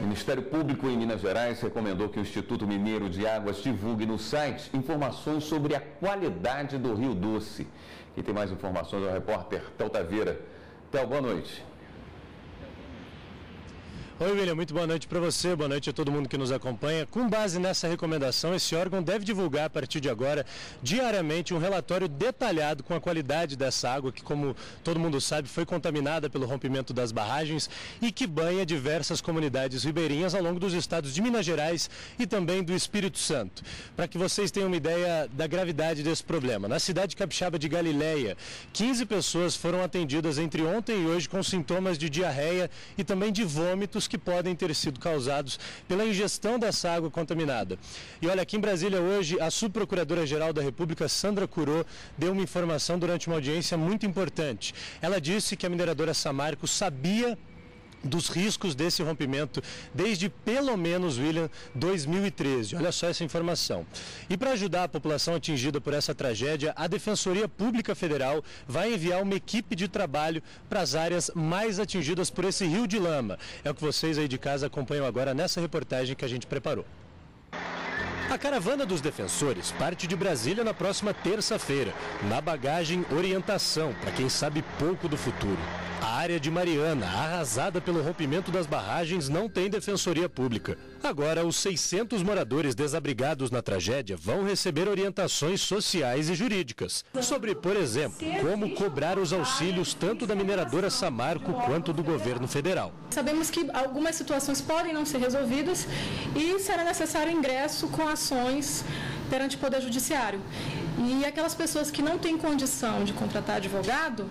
O Ministério Público em Minas Gerais recomendou que o Instituto Mineiro de Águas divulgue no site informações sobre a qualidade do Rio Doce. E tem mais informações ao repórter Tel Taveira. Tel, boa noite. Oi, William, muito boa noite para você, boa noite a todo mundo que nos acompanha. Com base nessa recomendação, esse órgão deve divulgar a partir de agora, diariamente, um relatório detalhado com a qualidade dessa água, que como todo mundo sabe, foi contaminada pelo rompimento das barragens e que banha diversas comunidades ribeirinhas ao longo dos estados de Minas Gerais e também do Espírito Santo. Para que vocês tenham uma ideia da gravidade desse problema, na cidade capixaba de Galiléia, 15 pessoas foram atendidas entre ontem e hoje com sintomas de diarreia e também de vômitos que podem ter sido causados pela ingestão dessa água contaminada. E olha, aqui em Brasília hoje, a subprocuradora-geral da República, Sandra Curô, deu uma informação durante uma audiência muito importante. Ela disse que a mineradora Samarco sabia dos riscos desse rompimento desde pelo menos, William, 2013. Olha só essa informação. E para ajudar a população atingida por essa tragédia, a Defensoria Pública Federal vai enviar uma equipe de trabalho para as áreas mais atingidas por esse rio de lama. É o que vocês aí de casa acompanham agora nessa reportagem que a gente preparou. A caravana dos defensores parte de Brasília na próxima terça-feira. Na bagagem, orientação para quem sabe pouco do futuro. A área de Mariana, arrasada pelo rompimento das barragens, não tem defensoria pública. Agora, os 600 moradores desabrigados na tragédia vão receber orientações sociais e jurídicas sobre, por exemplo, como cobrar os auxílios tanto da mineradora Samarco quanto do governo federal. Sabemos que algumas situações podem não ser resolvidas e será necessário ingresso com ações perante o Poder Judiciário. E aquelas pessoas que não têm condição de contratar advogado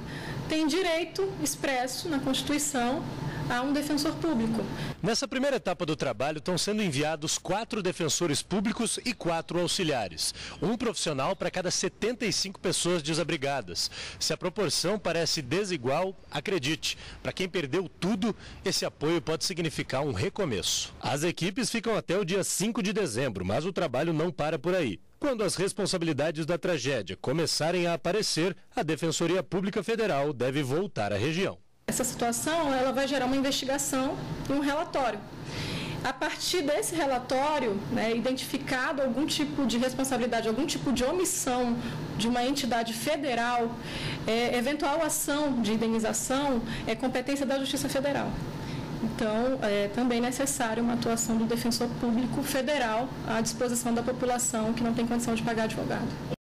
têm direito expresso na Constituição a um defensor público. Nessa primeira etapa do trabalho estão sendo enviados 4 defensores públicos e 4 auxiliares. Um profissional para cada 75 pessoas desabrigadas. Se a proporção parece desigual, acredite, para quem perdeu tudo, esse apoio pode significar um recomeço. As equipes ficam até o dia 5 de dezembro, mas o trabalho não para por aí. Quando as responsabilidades da tragédia começarem a aparecer, a Defensoria Pública Federal deve voltar à região. Essa situação ela vai gerar uma investigação e um relatório. A partir desse relatório, né, identificado algum tipo de responsabilidade, algum tipo de omissão de uma entidade federal, eventual ação de indenização é competência da Justiça Federal. Então, é também necessário uma atuação do defensor público federal à disposição da população que não tem condição de pagar advogado.